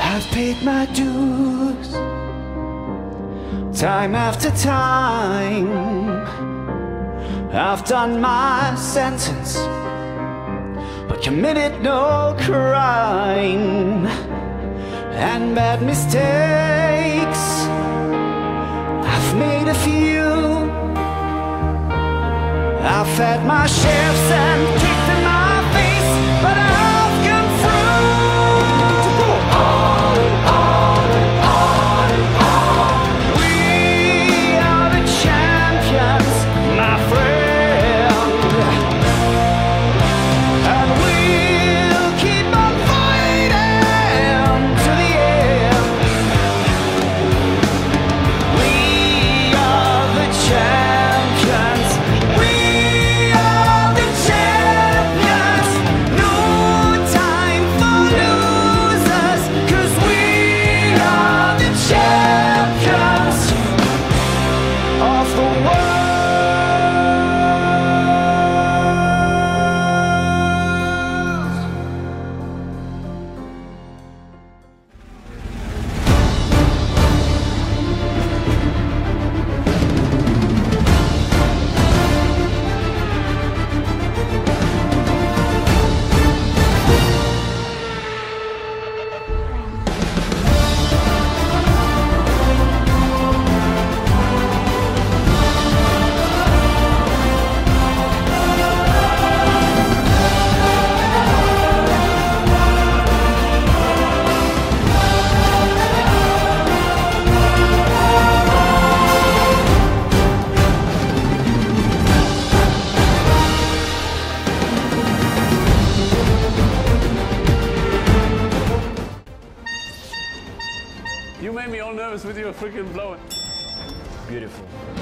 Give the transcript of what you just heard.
I've paid my dues, time after time. I've done my sentence, but committed no crime. And bad mistakes, I've made a few. I've had my shifts and kicked in my face, but I've come through. You made me all nervous with your freaking blowing. Beautiful.